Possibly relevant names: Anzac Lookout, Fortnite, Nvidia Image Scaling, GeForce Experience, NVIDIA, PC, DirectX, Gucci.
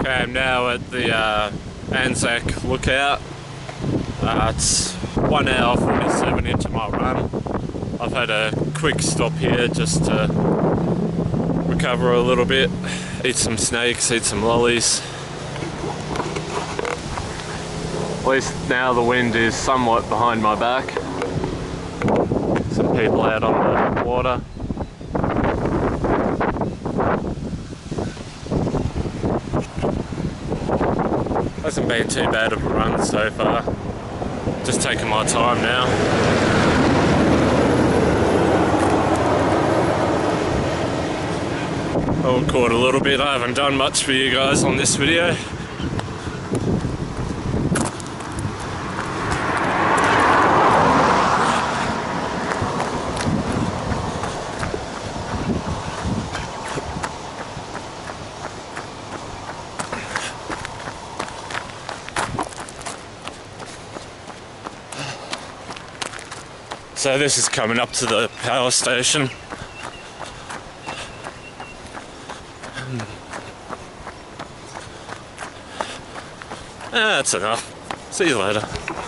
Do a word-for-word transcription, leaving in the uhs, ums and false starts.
Okay, I'm now at the uh, Anzac Lookout. Uh, it's one hour forty-seven into my run. I've had a quick stop here just to recover a little bit, eat some snakes, eat some lollies. At least now the wind is somewhat behind my back. Some people out on the water. Hasn't been too bad of a run so far. Just taking my time now. I'll record a little bit. I haven't done much for you guys on this video. So this is coming up to the power station. Ah, that's enough. See you later.